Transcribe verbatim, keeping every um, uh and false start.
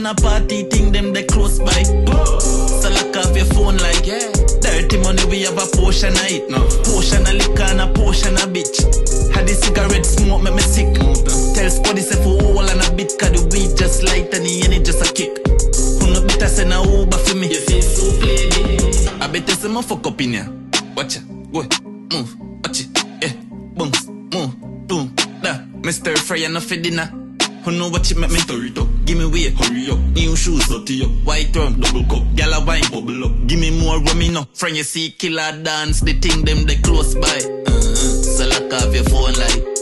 man a party thing, them they close by. So lock off your phone like, yeah. Dirty money, we have a portion of it. No. Portion of liquor and a portion of bitch. Had the cigarette smoke, make me sick. Tell Spuddy say for all and a bit, cause the weed just light and the energy just a kick. Who no better send a Uber for me? You see, so play I better send my fuck up in ya. Watch ya, go, move, watch it, yeah, bounce, move, boom, da. Mister Fry enough for dinner. Who know what you make me stir it up? Give me way, hurry up. New shoes, dirty up. White rum, double cup. Gala wine, bubble up. Give me more rum, you know. Friend, you see killer dance. The thing them they close by. Uh-uh. So lock off your phone like.